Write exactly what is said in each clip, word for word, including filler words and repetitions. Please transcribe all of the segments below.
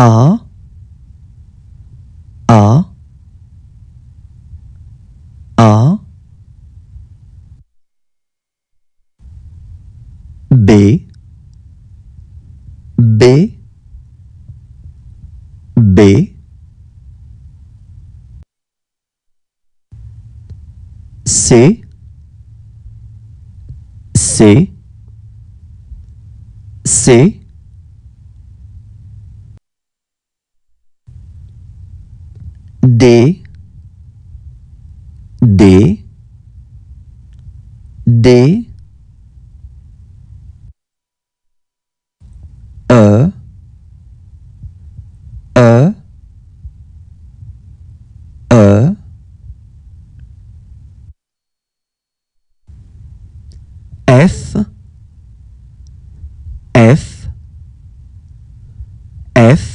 A, A, A, B, B, B, C, C, C, D, D, D, E, E, E, F, F, F,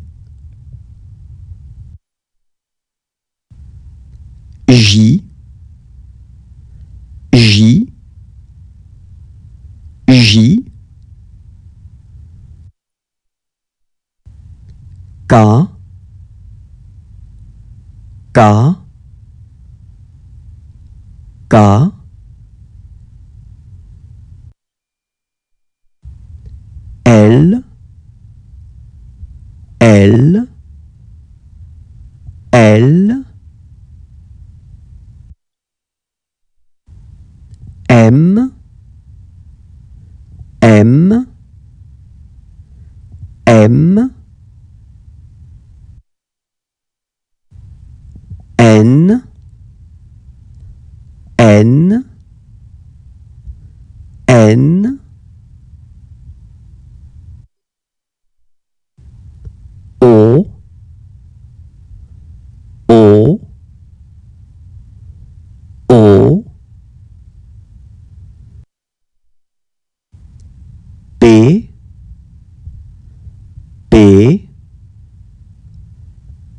I, J, J, J, K, K, K, L, L, L, M, M, M, N, N, N, O, O, O, P, P,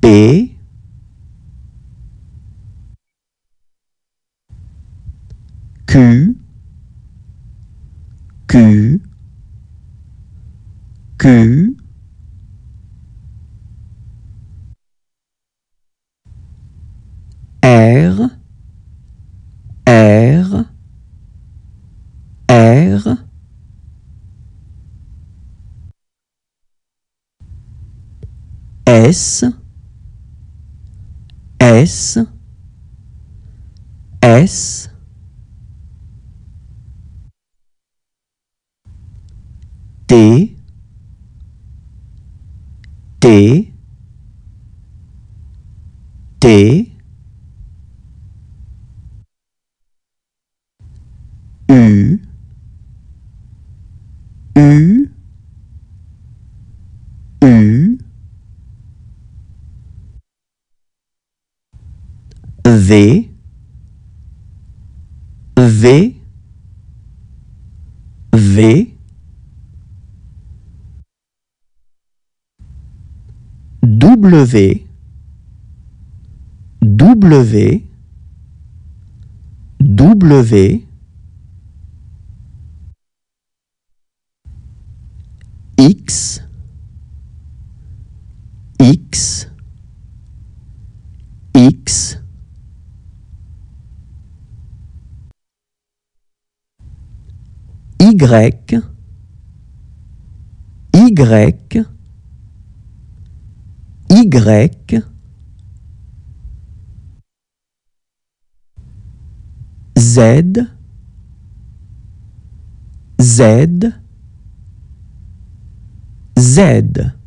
P, Q, Q, Q, R, R, R, S, S, S, T, T, T, U, U, U, V, V, V, W, W, W, X, X, X, Y, Y, Y, Z, Z, Z.